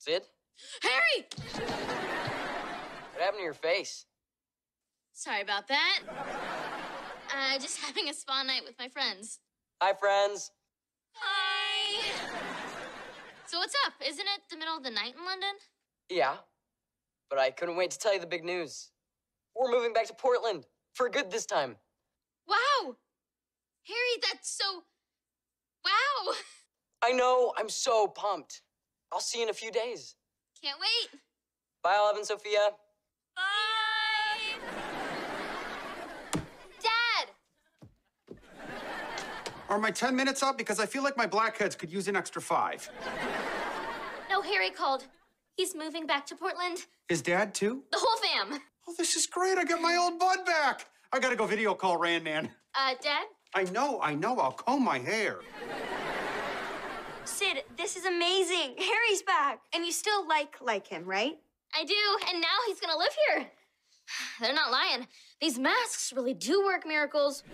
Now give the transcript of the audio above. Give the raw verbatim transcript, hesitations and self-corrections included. Sid? Harry! What happened to your face? Sorry about that. Uh, just having a spa night with my friends. Hi, friends. Hi. So what's up? Isn't it the middle of the night in London? Yeah, but I couldn't wait to tell you the big news. We're moving back to Portland, for good this time. Wow! Harry, that's so... Wow! I know, I'm so pumped. I'll see you in a few days. Can't wait. Bye, Olive and Sophia. Bye! Dad! Are my ten minutes up? Because I feel like my blackheads could use an extra five. No, Harry called. He's moving back to Portland. His dad, too? The whole fam. Oh, this is great. I got my old bud back. I gotta go video call Rand Man. Uh, Dad? I know, I know. I'll comb my hair. Sid, this is amazing. Harry's back. And you still like, like him, right? I do, and now he's gonna live here. They're not lying. These masks really do work miracles.